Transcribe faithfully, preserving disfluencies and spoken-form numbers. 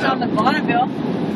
It's on the Bonneville.